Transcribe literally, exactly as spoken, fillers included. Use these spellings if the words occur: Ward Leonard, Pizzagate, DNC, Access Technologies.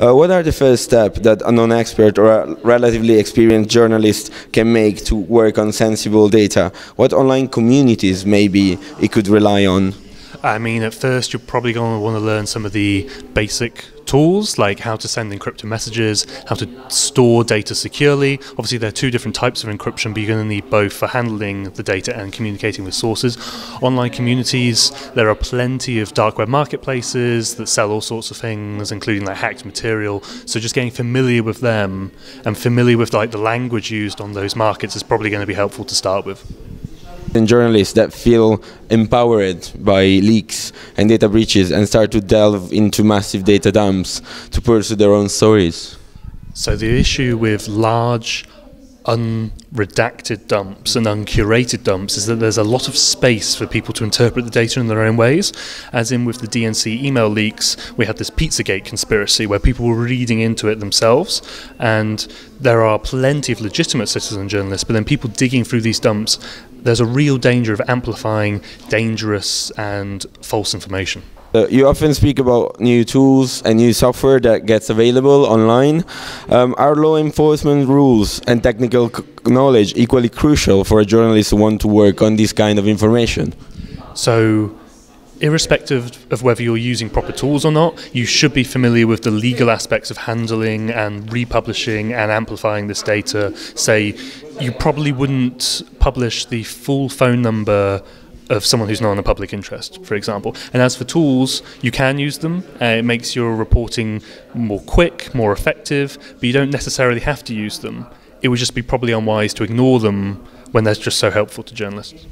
Uh, what are the first steps that a non-expert or a relatively experienced journalist can make to work on sensible data? What online communities maybe it could rely on? I mean, at first, you're probably going to want to learn some of the basic tools, like how to send encrypted messages, how to store data securely. Obviously, there are two different types of encryption, but you're going to need both for handling the data and communicating with sources. Online communities, there are plenty of dark web marketplaces that sell all sorts of things, including like hacked material. So just getting familiar with them and familiar with like the language used on those markets is probably going to be helpful to start with. And journalists that feel empowered by leaks and data breaches and start to delve into massive data dumps to pursue their own stories. So the issue with large unredacted dumps and uncurated dumps is that there's a lot of space for people to interpret the data in their own ways, as in with the D N C email leaks. We had this Pizzagate conspiracy where people were reading into it themselves, and there are plenty of legitimate citizen journalists, but then people digging through these dumps, there's a real danger of amplifying dangerous and false information. Uh, you often speak about new tools and new software that gets available online. Um, are law enforcement rules and technical knowledge equally crucial for a journalist who wants to work on this kind of information? So, irrespective of whether you're using proper tools or not, you should be familiar with the legal aspects of handling and republishing and amplifying this data. Say, you probably wouldn't publish the full phone number of someone who's not in the public interest, for example. And as for tools, you can use them. Uh, it makes your reporting more quick, more effective, but you don't necessarily have to use them. It would just be probably unwise to ignore them when they're just so helpful to journalists.